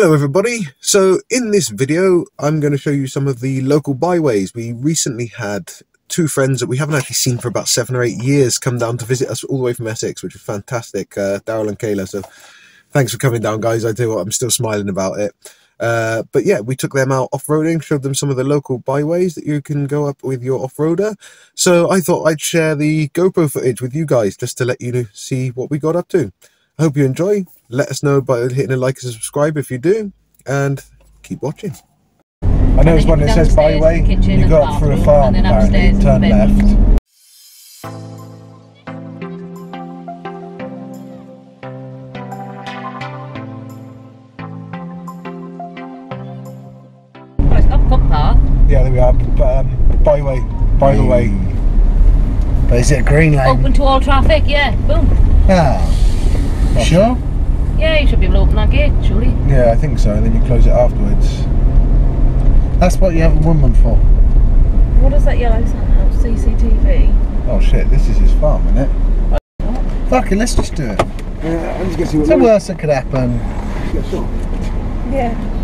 Hello everybody, so in this video I'm going to show you some of the local byways. We recently had two friends that we haven't actually seen for about 7 or 8 years come down to visit us all the way from Essex, which was fantastic, Daryl and Kayla, so thanks for coming down guys. I tell you what, I'm still smiling about it. But yeah, we took them out off-roading, showed them some of the local byways that you can go up with your off-roader. So I thought I'd share the GoPro footage with you guys just to let you see what we got up to. I hope you enjoy. Let us know by hitting a like and subscribe if you do, and keep watching. I know it's one that says byway, you go up through a farm apparently, turn left. Yeah, there we are. Byway, by the way. But is it a green light? Open to all traffic, yeah. Boom. Ah. You sure? Yeah, you should be able to open that gate, surely. Yeah, I think so. And then you close it afterwards. That's what you have a woman for. What is that yellow sign out? CCTV? Oh shit, this is his farm, isn't it? What? Fuck it, let's just do it. It's the worst that could happen. Yeah, sure. Yeah.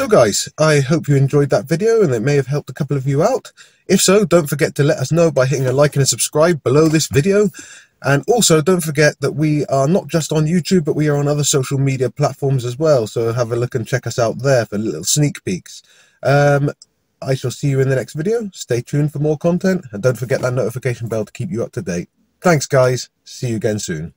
So guys, I hope you enjoyed that video and it may have helped a couple of you out. If so, don't forget to let us know by hitting a like and a subscribe below this video. And also, don't forget that we are not just on YouTube, but we are on other social media platforms as well. So have a look and check us out there for little sneak peeks. I shall see you in the next video. Stay tuned for more content. And don't forget that notification bell to keep you up to date. Thanks, guys. See you again soon.